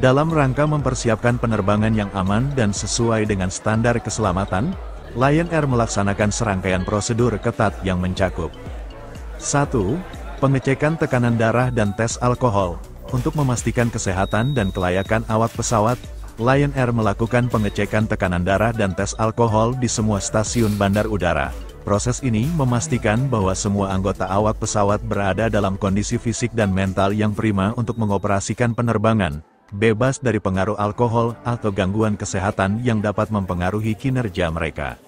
Dalam rangka mempersiapkan penerbangan yang aman dan sesuai dengan standar keselamatan, Lion Air melaksanakan serangkaian prosedur ketat yang mencakup 1. Pengecekan tekanan darah dan tes alkohol. Untuk memastikan kesehatan dan kelayakan awak pesawat, Lion Air melakukan pengecekan tekanan darah dan tes alkohol di semua stasiun bandar udara. Proses ini memastikan bahwa semua anggota awak pesawat berada dalam kondisi fisik dan mental yang prima untuk mengoperasikan penerbangan, bebas dari pengaruh alkohol atau gangguan kesehatan yang dapat mempengaruhi kinerja mereka.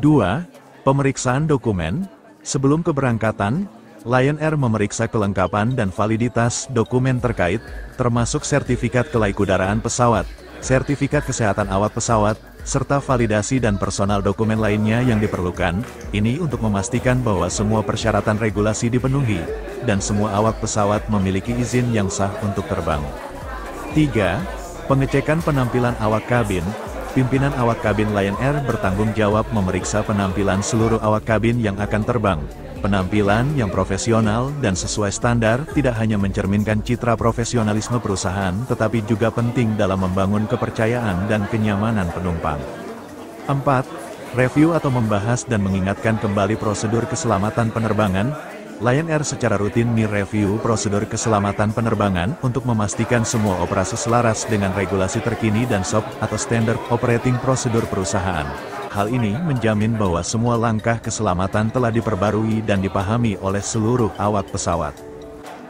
2. Pemeriksaan dokumen. Sebelum keberangkatan, Lion Air memeriksa kelengkapan dan validitas dokumen terkait, termasuk sertifikat kelaikudaraan pesawat, sertifikat kesehatan awak pesawat, serta validasi dan personal dokumen lainnya yang diperlukan. Ini untuk memastikan bahwa semua persyaratan regulasi dipenuhi, dan semua awak pesawat memiliki izin yang sah untuk terbang. 3. Pengecekan penampilan awak kabin. Pimpinan awak kabin Lion Air bertanggung jawab memeriksa penampilan seluruh awak kabin yang akan terbang. Penampilan yang profesional dan sesuai standar tidak hanya mencerminkan citra profesionalisme perusahaan, tetapi juga penting dalam membangun kepercayaan dan kenyamanan penumpang. 4. Review atau membahas dan mengingatkan kembali prosedur keselamatan penerbangan. Lion Air secara rutin mereview prosedur keselamatan penerbangan untuk memastikan semua operasi selaras dengan regulasi terkini dan SOP atau Standard Operating Procedure perusahaan. Hal ini menjamin bahwa semua langkah keselamatan telah diperbarui dan dipahami oleh seluruh awak pesawat.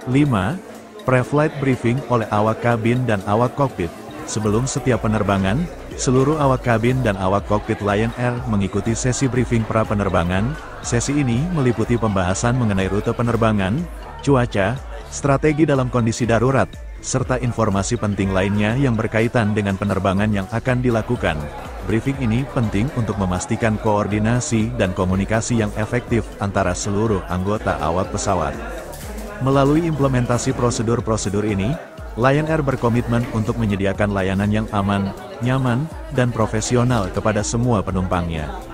5. Pre-flight briefing oleh awak kabin dan awak kokpit. Sebelum setiap penerbangan, seluruh awak kabin dan awak kokpit Lion Air mengikuti sesi briefing pra-penerbangan. Sesi ini meliputi pembahasan mengenai rute penerbangan, cuaca, strategi dalam kondisi darurat, serta informasi penting lainnya yang berkaitan dengan penerbangan yang akan dilakukan. Briefing ini penting untuk memastikan koordinasi dan komunikasi yang efektif antara seluruh anggota awak pesawat. Melalui implementasi prosedur-prosedur ini, Lion Air berkomitmen untuk menyediakan layanan yang aman, nyaman, dan profesional kepada semua penumpangnya.